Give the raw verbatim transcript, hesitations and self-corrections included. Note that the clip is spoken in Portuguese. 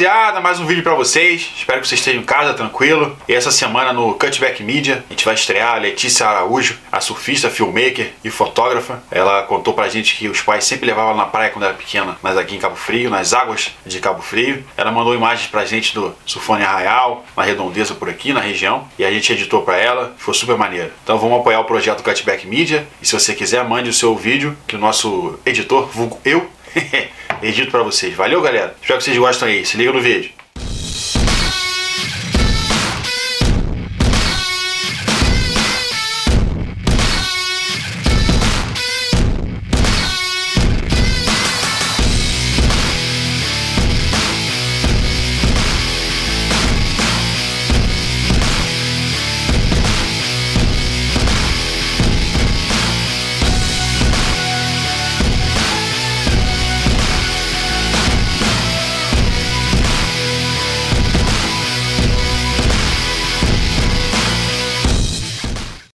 rapaziada, mais um vídeo pra vocês. Espero que vocês estejam em casa, tranquilo. E essa semana no Cutback Media a gente vai estrear a Letícia Araújo, a surfista, filmmaker e fotógrafa. Ela contou pra gente que os pais sempre levavam ela na praia quando era pequena, mas aqui em Cabo Frio, nas águas de Cabo Frio. Ela mandou imagens pra gente do surfone arraial, na redondeza por aqui, na região, e a gente editou pra ela, ficou super maneiro. Então vamos apoiar o projeto Cutback Media, e se você quiser, mande o seu vídeo, que o nosso editor, vulgo eu, edito pra vocês. Valeu, galera. Espero que vocês gostem aí. Se liga no vídeo.